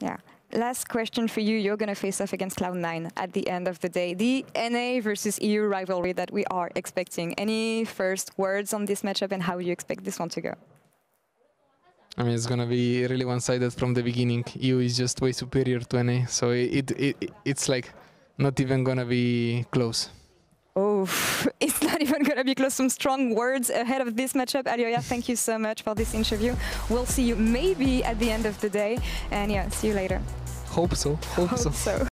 Yeah. Last question for you. You're going to face off against Cloud9 at the end of the day. The NA versus EU rivalry that we are expecting. Any first words on this matchup and how you expect this one to go? I mean, it's going to be really one-sided from the beginning. EU is just way superior to NA, so it's like not even going to be close. Oh, it's not even going to be close. Some strong words ahead of this matchup. Ariya, thank you so much for this interview. We'll see you maybe at the end of the day. And yeah, see you later. Hope so. Hope so.